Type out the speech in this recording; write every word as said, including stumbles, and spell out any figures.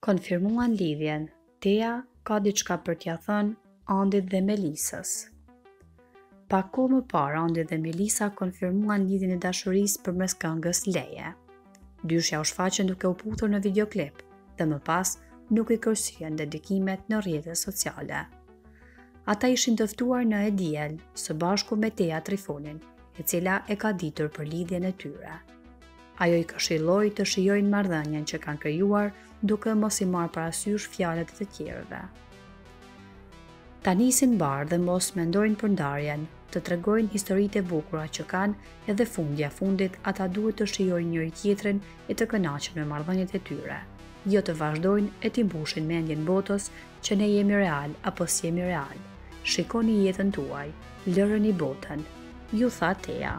Konfirmuan lidhjen. Tea ka diçka për t'ja thënë Andit dhe Melisës. Pak kohë më parë, Andi dhe Melisa konfirmuan lidhjen e dashurisë përmes këngës Leje. Dyshja u shfaqën duke u puthur në videoklip dhe më pas nuk i kërsyen dedikimet në rrjetet sociale. Ata ishin të ftuar në Ediel, së bashku me Tea Trifonin, e cila e ka ditur për lidhjen e tyre. Ajo i këshilloi të shijojnë marrëdhënien që kanë krijuar duke mos i marrë parasysh fjalët e të tjerëve. Ta nisin bar dhe mos mendojnë për ndarjen, të tregojnë historitë e bukura që kanë edhe fundja fundit ata duhet të shijojnë njëri tjetrin e të kënaqen me marrëdhëniet e tyre, jo të vazhdojnë e të mbushin mendjen botës që ne jemi real apo s'jemi real. Shikoni jetën tuaj, lërëni botën, ju tha Tea.